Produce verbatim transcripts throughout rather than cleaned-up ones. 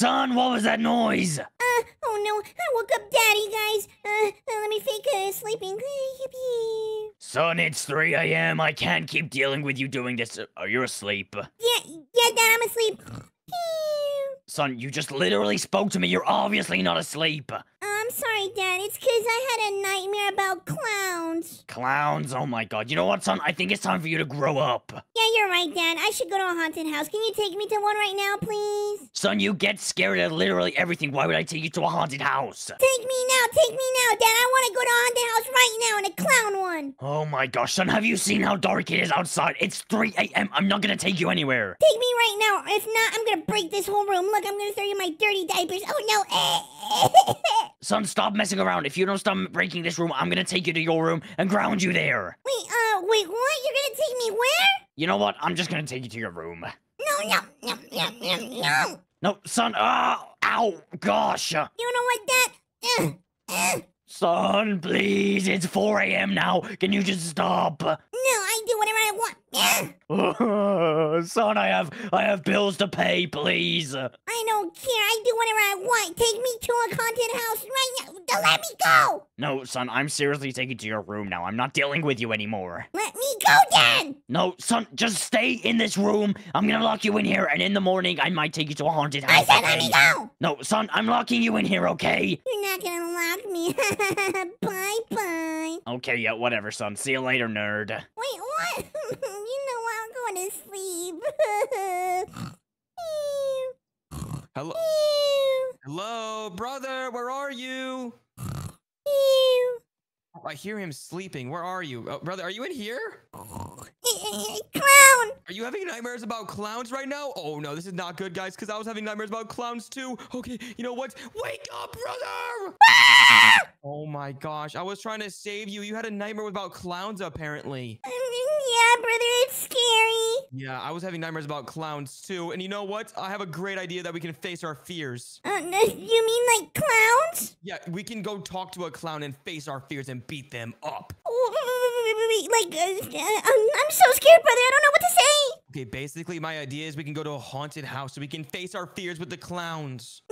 Son, what was that noise? Uh, oh no, I woke up Daddy, guys. Uh, uh let me fake uh, sleeping. Son, it's three A M I can't keep dealing with you doing this. Are you asleep? Yeah, yeah, Dad, I'm asleep. Son, you just literally spoke to me. You're obviously not asleep. Uh, I'm sorry, Dad. It's because I had a nightmare about clowns. Clowns? Oh, my God. You know what, son? I think it's time for you to grow up. Yeah, you're right, Dad. I should go to a haunted house. Can you take me to one right now, please? Son, you get scared at literally everything. Why would I take you to a haunted house? Take me now. Take me now, Dad. I want to go to a haunted house right now in a clown one. Oh, my gosh, son. Have you seen how dark it is outside? It's three A M I'm not going to take you anywhere. Take me right now. If not, I'm going to break this whole room. Look, I'm going to throw you my dirty diapers. Oh, no. Son, stop messing around. If you don't stop breaking this room, I'm going to take you to your room and ground you there. Wait, uh, wait, what? You're going to take me where? You know what? I'm just going to take you to your room. No, no, no, no, no, no. No, son, oh, ow, gosh. You know what, Dad? Son, please, it's four A M now. Can you just stop? No, I do whatever I want. Oh, son, I have I have bills to pay, please. I don't care. I do whatever I want. Take me to a haunted house right now. Don't let me go. No, son, I'm seriously taking you to your room now. I'm not dealing with you anymore. Let me go, Dad. No, son, just stay in this room. I'm going to lock you in here, and in the morning, I might take you to a haunted house. I said let me go. No, son, I'm locking you in here, okay? You're not going to lock me. Bye-bye. Okay, yeah, whatever, son. See you later, nerd. Wait, what? You know what? I'm going to sleep. Hello? Hello, brother. Where are you? Oh, I hear him sleeping. Where are you? Oh, brother, are you in here? Clown! Are you having nightmares about clowns right now? Oh, no, this is not good, guys, because I was having nightmares about clowns, too. Okay, you know what? Wake up, brother! Oh, my gosh. I was trying to save you. You had a nightmare about clowns, apparently. Yeah, brother, it's scary. Yeah, I was having nightmares about clowns, too. And you know what? I have a great idea that we can face our fears. Uh, you mean like clowns? Yeah, we can go talk to a clown and face our fears and beat them up. Like, uh, I'm so scared, brother. I don't know what to say. Okay, basically, my idea is we can go to a haunted house so we can face our fears with the clowns.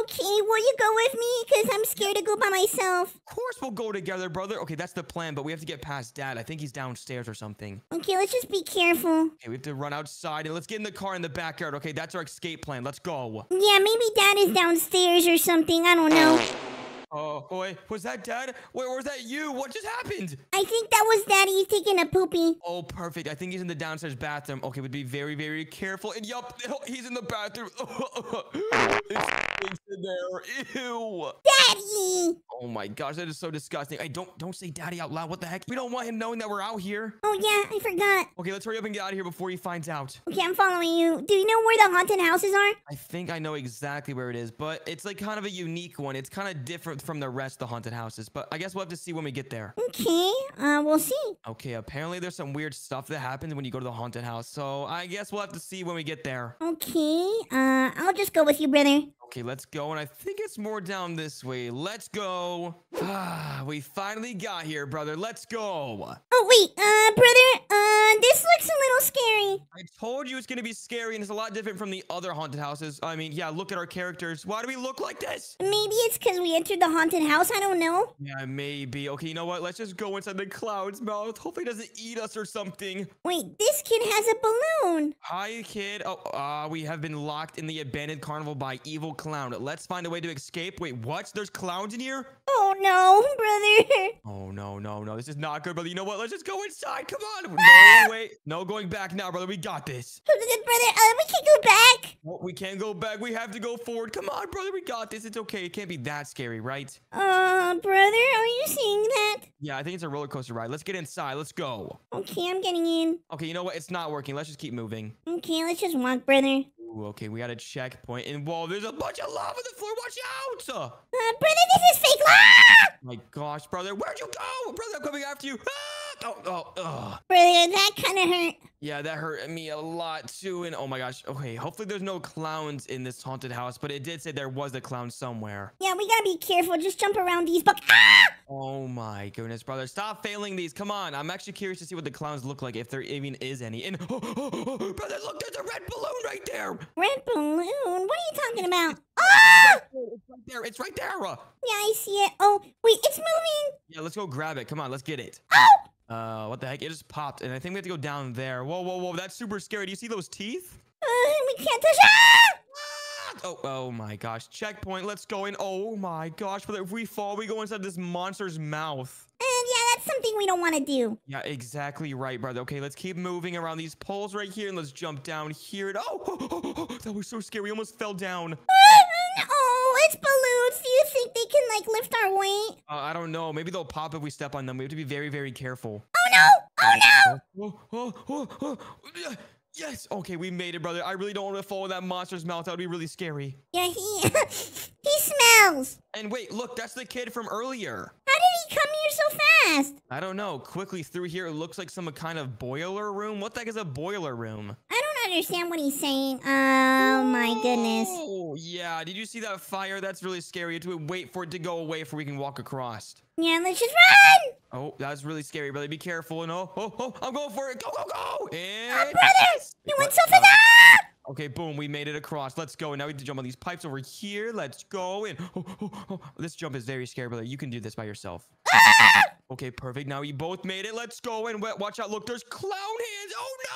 Okay, will you go with me? Because I'm scared to go by myself. Of course we'll go together, brother. Okay, that's the plan, but we have to get past Dad. I think he's downstairs or something. Okay, let's just be careful. Okay, we have to run outside, and let's get in the car in the backyard. Okay, that's our escape plan. Let's go. Yeah, maybe Dad is downstairs or something. I don't know. Oh, boy. Was that Dad? Wait, was that you? What just happened? I think that was Daddy. He's taking a poopy. Oh, perfect. I think he's in the downstairs bathroom. Okay, we'd be very, very careful. And yup, he's in the bathroom. It's, it's in there. Ew. Daddy. Oh, my gosh. That is so disgusting. Hey, don't, don't say Daddy out loud. What the heck? We don't want him knowing that we're out here. Oh, yeah. I forgot. Okay, let's hurry up and get out of here before he finds out. Okay, I'm following you. Do you know where the haunted houses are? I think I know exactly where it is, but it's like kind of a unique one. It's kind of different from the rest of the haunted houses, but I guess we'll have to see when we get there. Okay, uh, we'll see. Okay, apparently there's some weird stuff that happens when you go to the haunted house, so I guess we'll have to see when we get there. Okay, uh, I'll just go with you, brother. Okay, let's go, and I think it's more down this way. Let's go. Ah, we finally got here, brother. Let's go. Oh, wait, uh, brother, uh, this looks a little scary. I told you it's gonna be scary, and it's a lot different from the other haunted houses. I mean, yeah, look at our characters. Why do we look like this? Maybe it's because we entered the haunted house. I don't know. Yeah, maybe. Okay, you know what? Let's just go inside the clown's mouth. Hopefully it doesn't eat us or something. Wait, this kid has a balloon. Hi, kid. Oh, uh, we have been locked in the abandoned carnival by evil clown. Let's find a way to escape. Wait, what? There's clowns in here? Oh, no, brother. Oh, no, no, no. This is not good, brother. You know what? Let's just go inside. Come on. Ah! No, wait. No going back now, brother. We got this. Brother, uh, we can't go back. Well, we can't go back. We have to go forward. Come on, brother. We got this. It's okay. It can't be that scary, right? Uh, brother, are you seeing that? Yeah, I think it's a roller coaster ride. Let's get inside. Let's go. Okay, I'm getting in. Okay, you know what? It's not working. Let's just keep moving. Okay, let's just walk, brother. Ooh, okay, we got a checkpoint. And whoa, there's a bunch of lava on the floor. Watch out! Uh, brother, this is fake lava! Ah! My gosh, brother, where'd you go? Brother, I'm coming after you. Ah! Oh, oh, oh. Brother, that kind of hurt. Yeah, that hurt me a lot too. And oh my gosh. Okay, hopefully there's no clowns in this haunted house, but it did say there was a clown somewhere. Yeah, we gotta be careful. Just jump around these buckets. Ah! Oh my goodness, brother. Stop failing these. Come on. I'm actually curious to see what the clowns look like, if there even is any. And oh, oh, oh, brother, look, there's a red balloon right there. Red balloon? What are you talking about? Ah! It's right there. It's right there. Yeah, I see it. Oh, wait, it's moving. Yeah, let's go grab it. Come on, let's get it. Oh! Uh, what the heck? It just popped, and I think we have to go down there. Whoa, whoa, whoa! That's super scary. Do you see those teeth? Uh, we can't touch it. Ah! Oh, oh my gosh! Checkpoint. Let's go in. Oh my gosh! But if we fall, we go inside this monster's mouth. And yeah, that's something we don't want to do. Yeah, exactly right, brother. Okay, let's keep moving around these poles right here, and let's jump down here. And oh, oh, oh, oh, that was so scary. We almost fell down. Oh, it's balloons. Do you think they can, like, lift our weight? Uh, I don't know. Maybe they'll pop if we step on them. We have to be very, very careful. Oh, no. Oh, no. Oh, oh, oh, oh. Yes. Okay, we made it, brother. I really don't want to fall in that monster's mouth. That would be really scary. Yeah, he he smells. And wait, look, that's the kid from earlier. How did he come here so fast? I don't know. Quickly through here, it looks like some kind of boiler room. What the heck is a boiler room? I don't understand what he's saying. Oh my goodness. Oh yeah, did you see that fire? That's really scary. You have to wait for it to go away before we can walk across. Yeah, let's just run. Oh, that's really scary, brother. Be careful. And oh, oh, oh, I'm going for it. Go, go, go. And... oh, brother, you went so far. Okay, boom, we made it across. Let's go. And now we have to jump on these pipes over here. Let's go. And oh, oh, oh. This jump is very scary, brother. You can do this by yourself. Okay, perfect. Now we both made it. Let's go. And watch out. Look, there's clown hands. Oh no.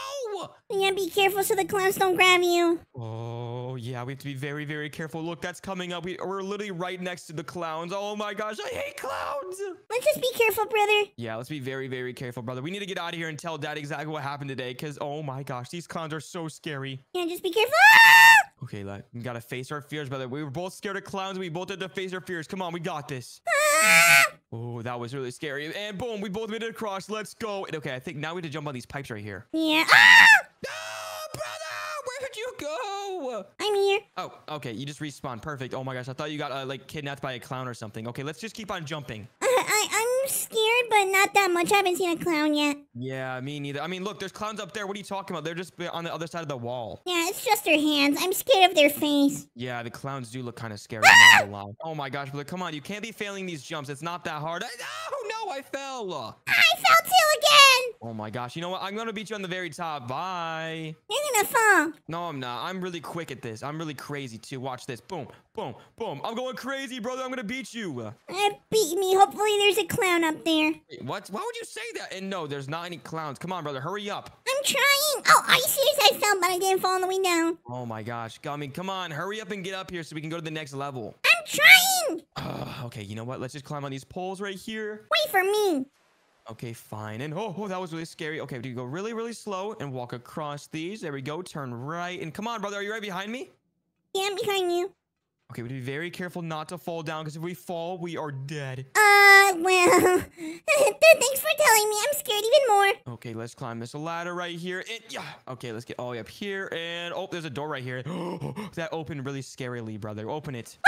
Yeah, be careful so the clowns don't grab you. Oh, yeah, we have to be very, very careful. Look, that's coming up. We, we're literally right next to the clowns. Oh, my gosh, I hate clowns. Let's just be careful, brother. Yeah, let's be very, very careful, brother. We need to get out of here and tell Dad exactly what happened today because, oh, my gosh, these clowns are so scary. Yeah, just be careful. Okay, like, we got to face our fears, brother. We were both scared of clowns. We both had to face our fears. Come on, we got this. Ah! Oh, that was really scary. And boom, we both made it across. Let's go. Okay, I think now we have to jump on these pipes right here. Yeah. Ah! No, brother! Where did you go? I'm here. Oh, okay. You just respawned. Perfect. Oh, my gosh. I thought you got, uh, like, kidnapped by a clown or something. Okay, let's just keep on jumping. Uh, I, I'm scared, but not that much. I haven't seen a clown yet. Yeah, me neither. I mean, look, there's clowns up there. What are you talking about? They're just on the other side of the wall. Yeah, it's just their hands. I'm scared of their face. Yeah, the clowns do look kind of scary. Ah! Oh, my gosh, brother. Come on. You can't be failing these jumps. It's not that hard. I, oh, no, I fell. I fell, too, again. Oh, my gosh. You know what? I'm going to beat you on the very top. Bye. You're going to fall. No, I'm not. I'm really quick at this. I'm really crazy, too. Watch this. Boom, boom, boom. I'm going crazy, brother. I'm going to beat you. Uh, beat me. Hopefully, there's a clown up there. Wait, what? Why would you say that? And no, there's not any clowns. Come on, brother, hurry up. I'm trying. Oh, are you serious? I fell, but I didn't fall on the way down. Oh my gosh. I mean, come on, hurry up and get up here so we can go to the next level. I'm trying. Uh, okay, you know what? Let's just climb on these poles right here. Wait for me. Okay, fine. And oh, oh, that was really scary. Okay, we go really, really slow and walk across these. There we go. Turn right. And come on, brother, are you right behind me? Yeah, I'm behind you. Okay, we have to be very careful not to fall down, because if we fall, we are dead. Uh, well, thanks for telling me. I'm scared even more. Okay, let's climb this ladder right here. And, yeah. Okay, let's get all the way up here. And, oh, there's a door right here. That opened really scarily, brother. Open it.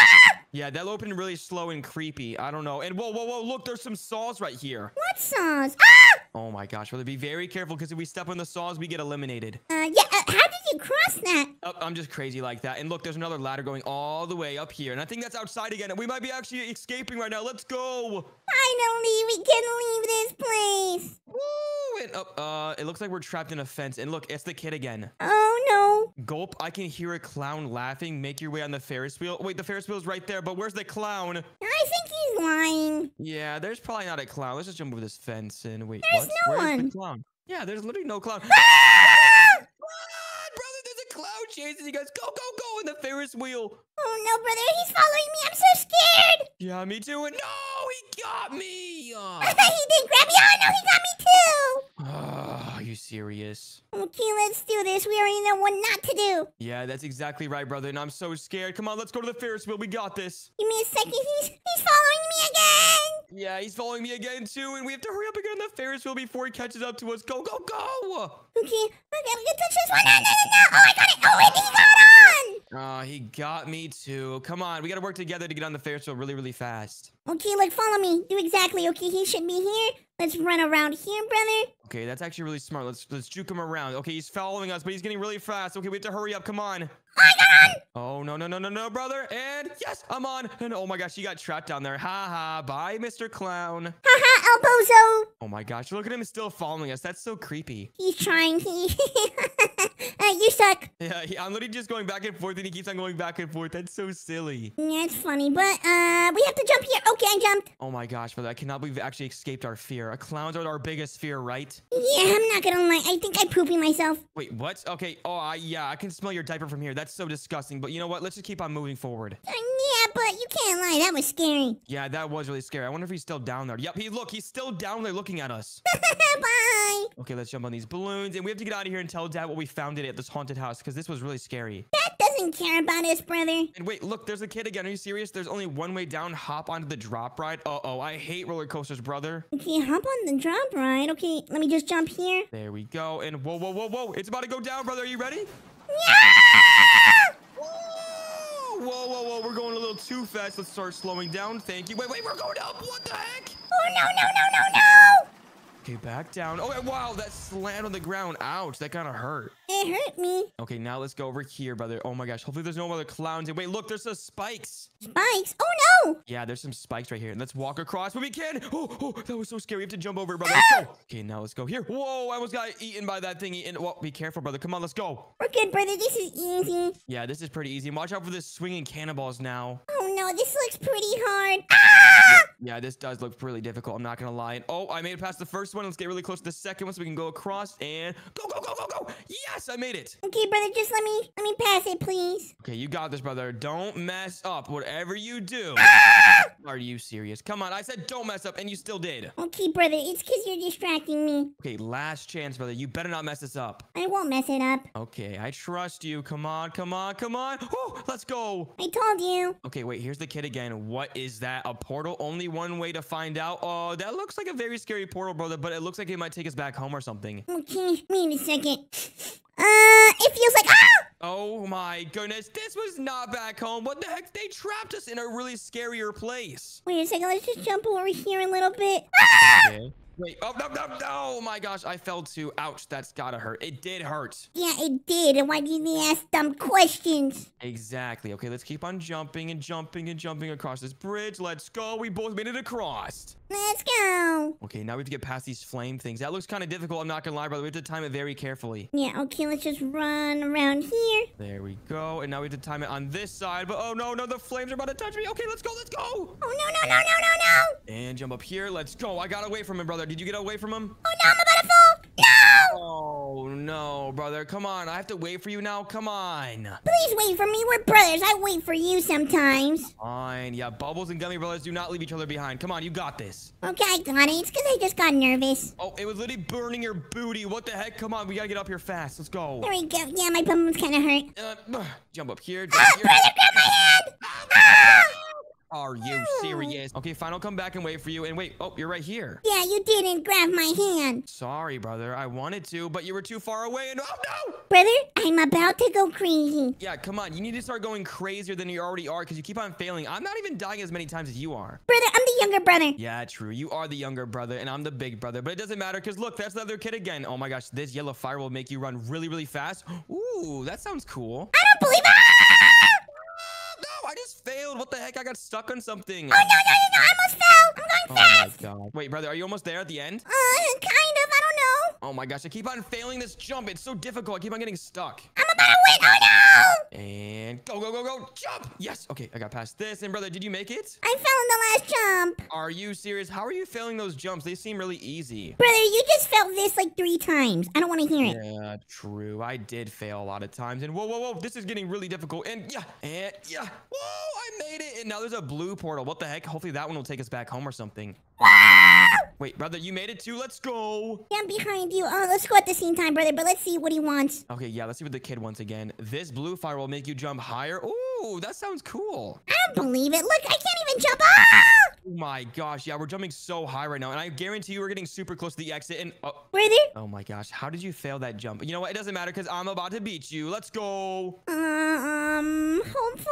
Yeah, that opened really slow and creepy. I don't know. And, whoa, whoa, whoa, look, there's some saws right here. What saws? Ah! Oh, my gosh, brother, be very careful, because if we step on the saws, we get eliminated. Uh, yeah, uh, how did you cross that? Oh, I'm just crazy like that. And look, there's another ladder going all the way up here. And I think that's outside again. We might be actually escaping right now. Let's go. Finally, we can leave this place. Woo! And, oh, uh, it looks like we're trapped in a fence. And look, it's the kid again. Oh, no. Gulp, I can hear a clown laughing. Make your way on the Ferris wheel. Wait, the Ferris wheel's right there, but where's the clown? I think he's lying. Yeah, there's probably not a clown. Let's just jump over this fence and wait. There's what? No Where's one. The clown? Yeah, there's literally no clown. Ah! Run, brother, there's a clown chasing you guys. Go, go, go in the Ferris wheel. Oh, no, brother, he's following me. I'm so scared. Yeah, me too. And no, he got me. Oh. He didn't grab me. Oh, no, he got me too. Oh, are you serious? Okay, let's do this. We already know what not to do. Yeah, that's exactly right, brother. And I'm so scared. Come on, let's go to the Ferris wheel. We got this. Give me a second. He's, he's following me again. Yeah, he's following me again, too. And we have to hurry up and get on the Ferris wheel before he catches up to us. Go, go, go. Okay. Okay, I'm going to touch this one. No, no, no, no. Oh, I got it. Oh, wait, he got on. Oh, he got me too. Come on, we gotta work together to get on the Ferris wheel really, really fast. Okay, like, follow me. Do exactly, okay? He should be here. Let's run around here, brother. Okay, that's actually really smart. Let's let's juke him around. Okay, he's following us, but he's getting really fast. Okay, we have to hurry up. Come on. I got on. Oh, no, no, no, no, no, brother. And yes, I'm on. And oh my gosh, he got trapped down there. Ha ha. Bye, Mister Clown. Ha ha, El Bozo. Oh my gosh, look at him still following us. That's so creepy. He's trying. He. Uh, you suck. Yeah, he, I'm literally just going back and forth, and he keeps on going back and forth. That's so silly. Yeah, it's funny, but uh, we have to jump here. Okay, I jumped. Oh my gosh, brother! I cannot believe we actually escaped our fear. Our clowns are our biggest fear, right? Yeah, I'm not gonna lie. I think I pooping myself. Wait, what? Okay. Oh, I, yeah, I can smell your diaper from here. That's so disgusting. But you know what? Let's just keep on moving forward. Uh, yeah, but you can't lie. That was scary. Yeah, that was really scary. I wonder if he's still down there. Yep. He look. He's still down there looking at us. Bye. Okay, let's jump on these balloons, and we have to get out of here and tell Dad what we found at this haunted house, because this was really scary. Dad doesn't care about us, brother. And wait, look, there's a kid again. Are you serious? There's only one way down. Hop onto the drop ride. Uh-oh, I hate roller coasters, brother. Okay, hop on the drop ride. Okay, let me just jump here. There we go. And whoa, whoa, whoa, whoa. It's about to go down, brother. Are you ready? Yeah! Whoa, whoa, whoa, we're going a little too fast. Let's start slowing down. Thank you. Wait, wait, we're going up. What the heck? Oh, no, no, no, no, no! Okay, back down. Oh, wow, that slammed on the ground. Ouch, that kind of hurt. It hurt me. Okay, now let's go over here, brother. Oh my gosh, hopefully there's no other clowns. And wait, look, there's some spikes. Spikes? Oh, no. Yeah, there's some spikes right here. Let's walk across when we can. Oh, oh, that was so scary. We have to jump over, brother. Let's go. Okay, now let's go here. Whoa, I almost got eaten by that thingy. And well, be careful, brother. Come on, let's go. We're good, brother. This is easy. Yeah, this is pretty easy. Watch out for this swinging cannonballs now. Oh, no, this looks pretty hard. Ah! Yeah, this does look really difficult. I'm not going to lie. And oh, I made it past the first one. Let's get really close to the second one so we can go across and go, go, go, go, go. Yes, I made it. Okay, brother, just let me let me pass it, please. Okay, you got this, brother. Don't mess up. Whatever you do. Ah! Are you serious? Come on. I said don't mess up, and you still did. Okay, brother, it's because you're distracting me. Okay, last chance, brother. You better not mess this up. I won't mess it up. Okay, I trust you. Come on, come on, come on. Oh, let's go. I told you. Okay, wait, here's the kid again. What is that? A portal? Only one way to find out. Oh, that looks like a very scary portal, brother, but it looks like it might take us back home or something. Okay, wait a second. Uh, it feels like... Ah! Oh my goodness, this was not back home. What the heck? They trapped us in a really scarier place. Wait a second, let's just jump over here a little bit. Ah! Okay. Wait, oh, no, no, no. Oh my gosh, I fell too. Ouch, that's gotta hurt. It did hurt. Yeah, it did. And why didn't they ask dumb questions? Exactly. Okay, let's keep on jumping and jumping and jumping across this bridge. Let's go. We both made it across. Let's go. Okay, now we have to get past these flame things. That looks kind of difficult. I'm not gonna lie, brother. We have to time it very carefully. Yeah, okay, let's just run around here. There we go. And now we have to time it on this side. But oh no, no, the flames are about to touch me. Okay, let's go, let's go. Oh no, no, no, no, no, no. And jump up here. Let's go. I got away from him, brother. Did you get away from him? Oh, no, I'm about to fall. No! Oh, no, brother. Come on. I have to wait for you now. Come on. Please wait for me. We're brothers. I wait for you sometimes. Fine. Yeah, Bubbles and Gummy Brothers do not leave each other behind. Come on. You got this. Okay, I got it. It's because I just got nervous. Oh, it was literally burning your booty. What the heck? Come on. We got to get up here fast. Let's go. There we go. Yeah, my bum was kind of hurt. Uh, jump up here. Jump ah, here. Brother, grab my hand. Ah! Are you serious? Okay, fine. I'll come back and wait for you. And wait. Oh, you're right here. Yeah, you didn't grab my hand. Sorry, brother. I wanted to, but you were too far away. And oh, no! Brother, I'm about to go crazy. Yeah, come on. You need to start going crazier than you already are because you keep on failing. I'm not even dying as many times as you are. Brother, I'm the younger brother. Yeah, true. You are the younger brother, and I'm the big brother. But it doesn't matter because, look, that's the other kid again. Oh, my gosh. This yellow fire will make you run really, really fast. Ooh, that sounds cool. I don't believe it. I just failed. What the heck? I got stuck on something. Oh, no, no, no, no. I almost fell. I'm going oh fast. Oh, my God. Wait, brother, are you almost there at the end? Uh, kind of. I don't know. Oh, my gosh. I keep on failing this jump. It's so difficult. I keep on getting stuck. I'm about to win. Oh, no. And go, go, go, go. Jump. Yes. Okay, I got past this. And, brother, did you make it? I fell in the last jump. Are you serious? How are you failing those jumps? They seem really easy. Brother, you just failed this like three times. I don't want to hear it. Yeah, true. I did fail a lot of times. And whoa, whoa, whoa. This is getting really difficult. And yeah, and yeah. Whoa, I made it. And now there's a blue portal. What the heck? Hopefully that one will take us back home or something. Wait, brother, you made it too. Let's go. Yeah, I'm behind you. Uh, let's go at the same time, brother, but let's see what he wants. Okay, yeah, let's see what the kid wants again. This blue fire will make you jump higher. Ooh, that sounds cool. I don't believe it. Look, I can't even jump. Ah! Oh my gosh, yeah, we're jumping so high right now, and I guarantee you we're getting super close to the exit, and oh, really? Oh my gosh, how did you fail that jump? You know what? It doesn't matter, because I'm about to beat you. Let's go. Uh, um, hopefully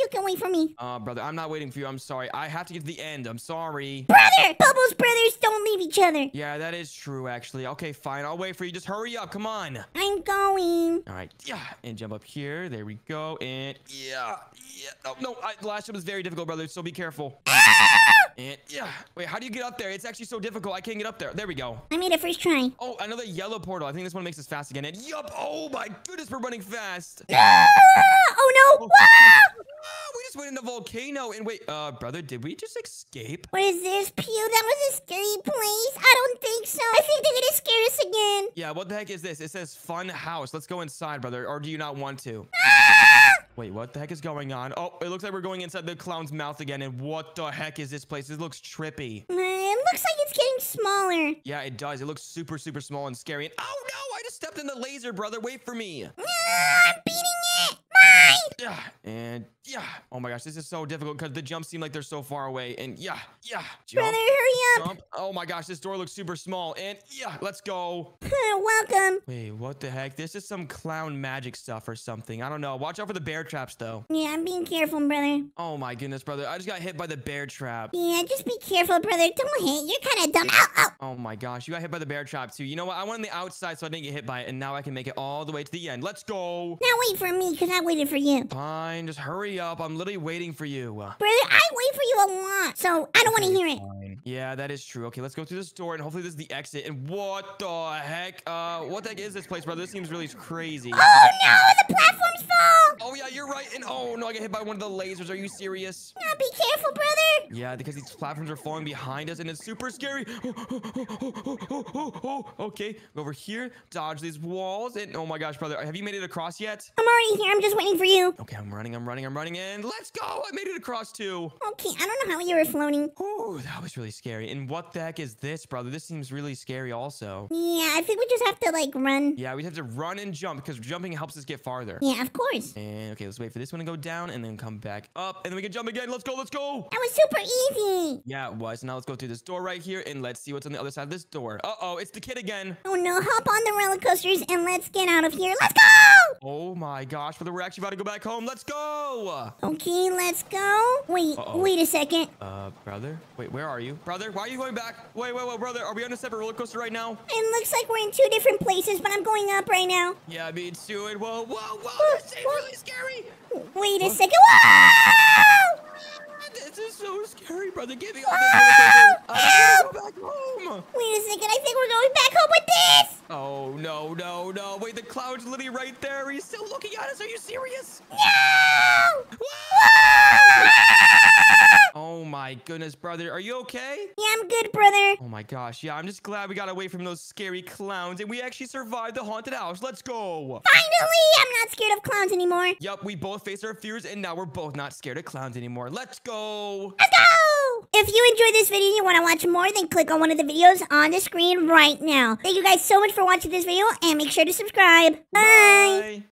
you can wait for me. Uh, brother, I'm not waiting for you. I'm sorry. I have to get to the end. I'm sorry. Brother! Bubbles brothers don't leave each other. Yeah, that is true, actually. Okay, fine. I'll wait for you. Just hurry up. Come on. I'm going. All right. Yeah. And jump up here. There we go. And yeah. Yeah. Oh, no. I, last jump is very difficult, brother, so be careful. And yeah. Wait, how do you get up there? It's actually so difficult. I can't get up there. There we go. I made it first try. Oh, another yellow portal. I think this one makes us fast again. And yup. Oh my goodness, we're running fast. Ah! Oh no. Oh, we just went in the volcano. And wait, uh, brother, did we just escape? What is this, Pew? That was a scary place. I don't think so. I think they're gonna scare us again. Yeah, what the heck is this? It says fun house. Let's go inside, brother. Or do you not want to? Ah! Wait, what the heck is going on? Oh, it looks like we're going inside the clown's mouth again. And what the heck is this place? It looks trippy. Mm, it looks like it's getting smaller. Yeah, it does. It looks super, super small and scary. And oh no, I just stepped in the laser, brother. Wait for me. Ah, I'm beating it. Yeah, and yeah. Oh my gosh, this is so difficult because the jumps seem like they're so far away. And yeah, yeah. Jump, brother, hurry up. Jump. Oh my gosh, this door looks super small. And yeah, let's go. Welcome. Wait, what the heck? This is some clown magic stuff or something. I don't know. Watch out for the bear traps, though. Yeah, I'm being careful, brother. Oh my goodness, brother. I just got hit by the bear trap. Yeah, just be careful, brother. Don't hit. You're kind of dumb. Ow, ow. Oh my gosh, you got hit by the bear trap, too. You know what? I went on the outside, so I didn't get hit by it. And now I can make it all the way to the end. Let's go. Now wait for me because I waited for you. Fine, just hurry up. I'm literally waiting for you. Brother, I wait for you a lot, so I don't want to hear it. Fine. Yeah, that is true. Okay, let's go through this door, and hopefully this is the exit. And what the heck? Uh, what the heck is this place, brother? This seems really crazy. Oh, no! The platform's full! Oh, yeah, you're right. And oh, no, I got hit by one of the lasers. Are you serious? No, be careful, brother. Yeah, because these platforms are falling behind us, and it's super scary. Okay, over here, dodge these walls. And oh, my gosh, brother, have you made it across yet? I'm already here. I'm just waiting for you. Okay, I'm running, I'm running, I'm running, and let's go! I made it across too. Okay, I don't know how you were floating. Ooh, that was really scary. And what the heck is this, brother? This seems really scary also. Yeah, I think we just have to, like, run. Yeah, we have to run and jump, because jumping helps us get farther. Yeah, of course. And, okay, let's wait for this one to go down, and then come back up, and then we can jump again. Let's go, let's go! That was super easy. Yeah, it was. Now let's go through this door right here, and let's see what's on the other side of this door. Uh-oh, it's the kid again. Oh, no, hop on the roller coasters, and let's get out of here. Let's go! Oh, my gosh, brother, we're actually about to go back home. Let's go. Okay, let's go. Wait, uh-oh. Wait a second. Uh, brother? Wait, where are you? Brother, why are you going back? Wait, wait, wait, brother. Are we on a separate roller coaster right now? It looks like we're in two different places, but I'm going up right now. Yeah, me too. And whoa, whoa, whoa. whoa this is really scary. Wait a second. Whoa! This is so scary, brother. Give me all this. I gotta go back home. Wait a second. I think we're going back home with this. Oh, no, no, no. Wait, the cloud's literally right there. He's still looking at us. Are you serious? No! Whoa! Oh, my goodness, brother. Are you okay? Yeah, I'm good, brother. Oh, my gosh. Yeah, I'm just glad we got away from those scary clowns, and we actually survived the haunted house. Let's go. Finally! I'm not scared of clowns anymore. Yep, we both faced our fears, and now we're both not scared of clowns anymore. Let's go. Let's go. If you enjoyed this video and you want to watch more, then click on one of the videos on the screen right now. Thank you guys so much for watching this video, and make sure to subscribe. Bye. Bye.